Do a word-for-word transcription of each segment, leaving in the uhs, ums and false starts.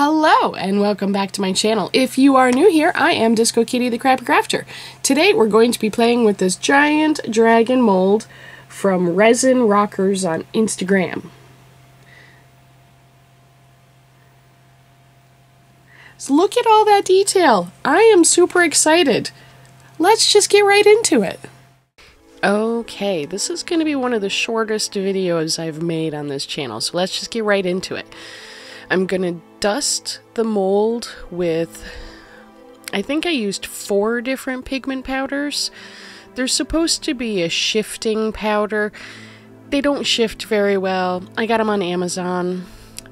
Hello and welcome back to my channel. If you are new here, I am Disco Kitty the Crafty Crafter. Today we're going to be playing with this giant dragon mold from Resin Rockers on Instagram. So look at all that detail. I am super excited. Let's just get right into it. Okay, this is going to be one of the shortest videos I've made on this channel, so let's just get right into it. I'm going to dust the mold with, I think I used four different pigment powders. There's supposed to be a shifting powder. They don't shift very well. I got them on Amazon.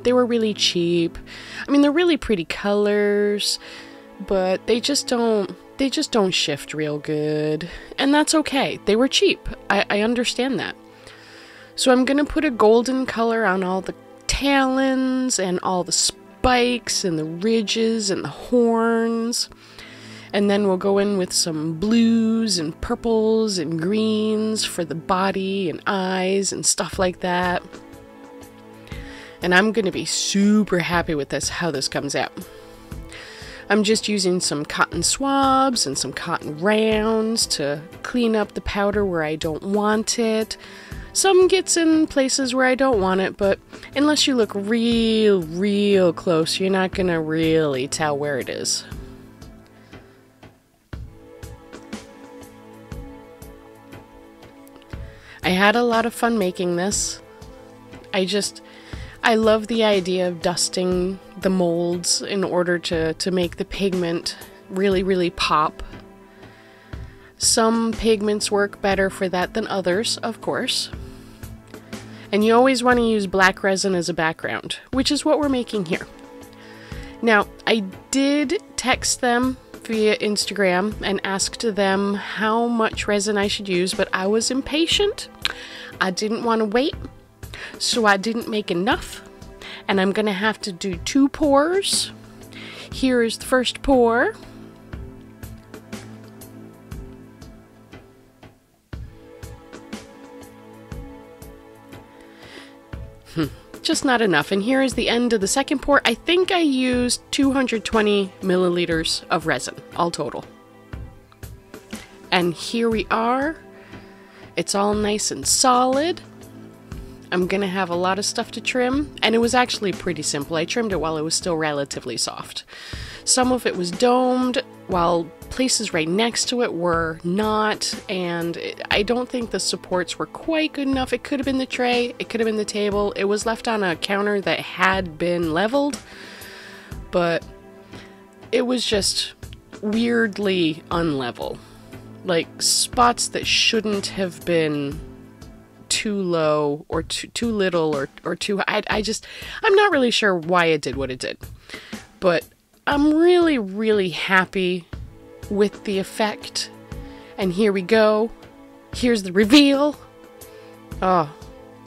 They were really cheap. I mean, they're really pretty colors, but they just don't, they just don't shift real good. And that's okay. They were cheap. I, I understand that. So I'm going to put a golden color on all the talons and all the spikes and the ridges and the horns, and then we'll go in with some blues and purples and greens for the body and eyes and stuff like that. And I'm gonna be super happy with this, how this comes out. I'm just using some cotton swabs and some cotton rounds to clean up the powder where I don't want it. Some gets in places where I don't want it, but unless you look real, real close, you're not gonna really tell where it is. I had a lot of fun making this. I just, I love the idea of dusting the molds in order to, to make the pigment really, really pop. Some pigments work better for that than others, of course. And you always want to use black resin as a background, which is what we're making here. Now, I did text them via Instagram and asked them how much resin I should use, but I was impatient. I didn't want to wait, so I didn't make enough. And I'm going to have to do two pours. Here is the first pour. Just not enough. And here is the end of the second pour. I think I used two hundred twenty milliliters of resin all total. And here we are. It's all nice and solid. I'm gonna have a lot of stuff to trim, and it was actually pretty simple. I trimmed it while it was still relatively soft. Some of it was domed, while places right next to it were not, and it, I don't think the supports were quite good enough. It could have been the tray, it could have been the table. It was left on a counter that had been leveled, but it was just weirdly unlevel. Like spots that shouldn't have been too low or too, too little or, or too high. I, I just, I'm not really sure why it did what it did, but I'm really, really happy with the effect. And here we go. Here's the reveal. Oh,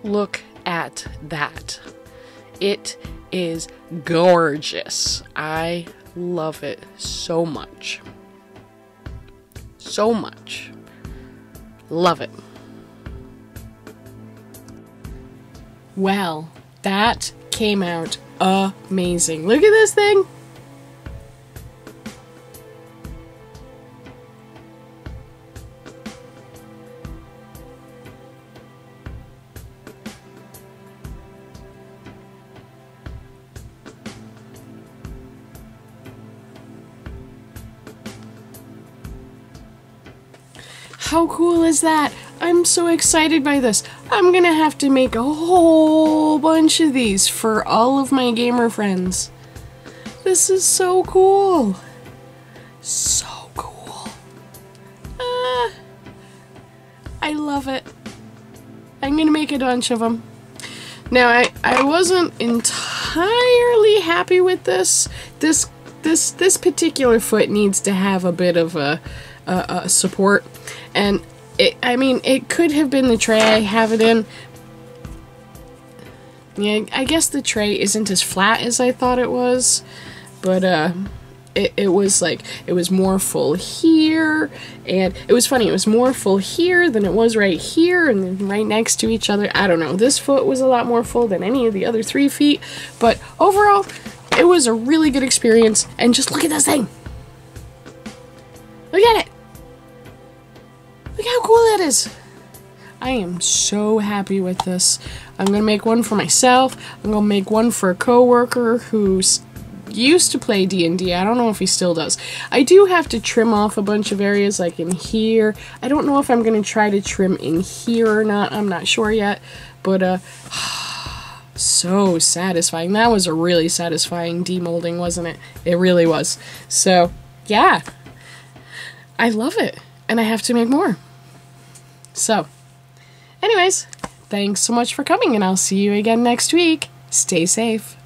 look at that. It is gorgeous. I love it so much. So much. Love it. Well, that came out amazing. Look at this thing. How cool is that? I'm so excited by this. I'm gonna have to make a whole bunch of these for all of my gamer friends. This is so cool. So cool. Ah, I love it. I'm gonna make a bunch of them. Now, I, I wasn't entirely happy with this. This, this, this particular foot needs to have a bit of a, a, a support. And it, I mean, it could have been the tray I have it in. Yeah, I guess the tray isn't as flat as I thought it was, but uh, it, it was like, it was more full here, and it was funny, it was more full here than it was right here, and then right next to each other. I don't know, this foot was a lot more full than any of the other three feet, but overall, It was a really good experience, and just look at this thing. Look at it. Look how cool that is. I am so happy with this. I'm gonna make one for myself. I'm gonna make one for a coworker who's used to play D and D. I don't know if he still does. I do have to trim off a bunch of areas, like in here. I don't know if I'm gonna try to trim in here or not. I'm not sure yet, but uh so satisfying. That was a really satisfying demolding, wasn't it? It really was. So yeah, I love it, and I have to make more. So anyways, thanks so much for coming, and I'll see you again next week. Stay safe.